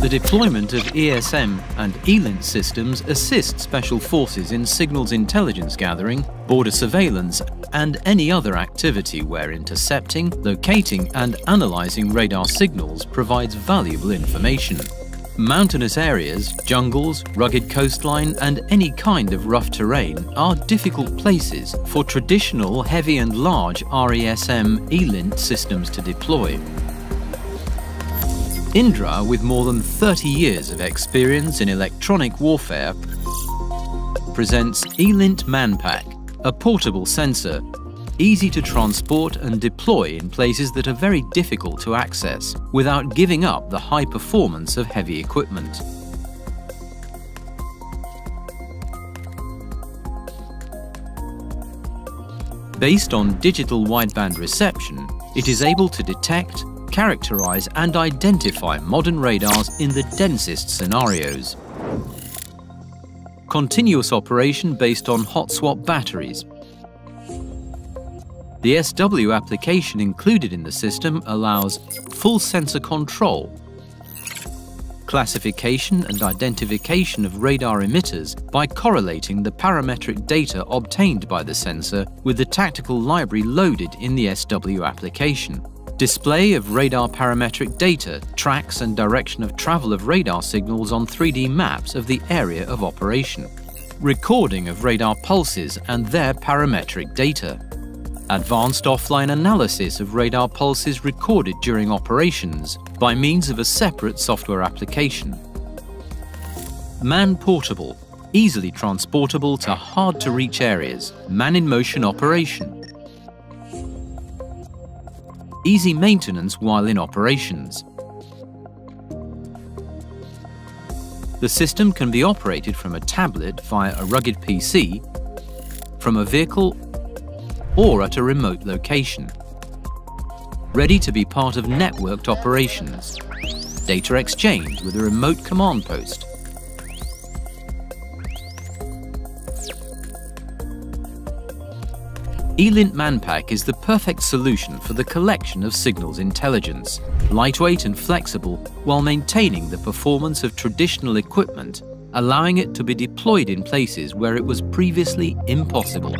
The deployment of ESM and ELINT systems assist Special Forces in signals intelligence gathering, border surveillance and any other activity where intercepting, locating and analysing radar signals provides valuable information. Mountainous areas, jungles, rugged coastline and any kind of rough terrain are difficult places for traditional heavy and large RESM ELINT systems to deploy. Indra, with more than 30 years of experience in electronic warfare, presents ELINT Manpack, a portable sensor, easy to transport and deploy in places that are very difficult to access without giving up the high performance of heavy equipment. Based on digital wideband reception, it is able to detect, characterize and identify modern radars in the densest scenarios. Continuous operation based on hot swap batteries. The SW application included in the system allows full sensor control, classification and identification of radar emitters by correlating the parametric data obtained by the sensor with the tactical library loaded in the SW application. Display of radar parametric data, tracks and direction of travel of radar signals on 3D maps of the area of operation. Recording of radar pulses and their parametric data. Advanced offline analysis of radar pulses recorded during operations by means of a separate software application. Man-portable, easily transportable to hard-to-reach areas, man-in-motion operation. Easy maintenance while in operations. The system can be operated from a tablet via a rugged PC, from a vehicle or at a remote location. Ready to be part of networked operations, data exchange with a remote command post, ELINT Manpack is the perfect solution for the collection of signals intelligence, lightweight and flexible while maintaining the performance of traditional equipment, allowing it to be deployed in places where it was previously impossible.